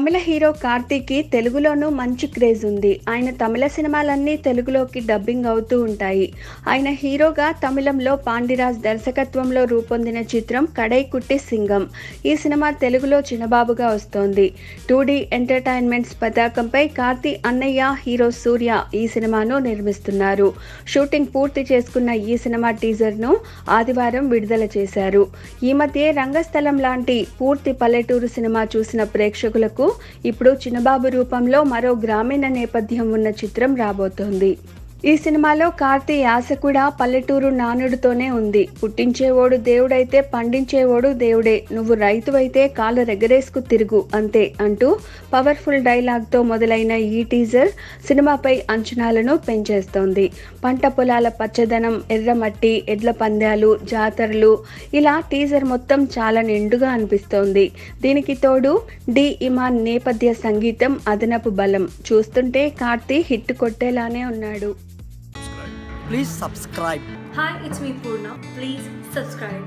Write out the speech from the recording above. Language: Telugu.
తమిళ హీరో కార్తీకి తెలుగులోనూ మంచి క్రేజ్ ఉంది. ఆయన తమిళ సినిమాలన్నీ తెలుగులోకి డబ్బింగ్ అవుతూ ఉంటాయి. ఆయన హీరోగా తమిళంలో పాండిరాజ్ దర్శకత్వంలో రూపొందిన చిత్రం కడై కుట్టి సింగం. ఈ సినిమా తెలుగులో చినబాబుగా వస్తోంది. 2D ఎంటర్టైన్మెంట్స్ పతాకంపై కార్తి అన్నయ్య హీరో సూర్య ఈ సినిమాను నిర్మిస్తున్నారు. షూటింగ్ పూర్తి చేసుకున్న ఈ సినిమా టీజర్ను ఆదివారం విడుదల చేశారు. ఈ మధ్య రంగస్ తలం లాంటి పూర్తి పల్లెటూరు సినిమా చూసిన ప్రేక్షకులకు ఇప్పుడు చిన్నబాబు రూపంలో మరో గ్రామీణ నేపథ్యం ఉన్న చిత్రం రాబోతోంది. ఈ సినిమాలో కార్తి యాస కూడా పల్లెటూరు నానుడితోనే ఉంది. పుట్టించేవోడు దేవుడైతే పండించేవోడు దేవుడే, నువ్వు రైతువైతే కాళ్ళ రెగరేసుకు తిరుగు అంతే అంటూ పవర్ఫుల్ డైలాగ్తో మొదలైన ఈ టీజర్ సినిమాపై అంచనాలను పెంచేస్తోంది. పంట పొలాల పచ్చదనం, ఎర్రమట్టి, ఎడ్ల పందాలు, జాతరలు, ఇలా టీజర్ మొత్తం చాలా నిండుగా అనిపిస్తోంది. దీనికి తోడు డి ఇమాన్ నేపథ్య సంగీతం అదనపు బలం. చూస్తుంటే కార్తి హిట్ కొట్టేలానే ఉన్నాడు. Please subscribe. Hi, it's me Purna. Please subscribe.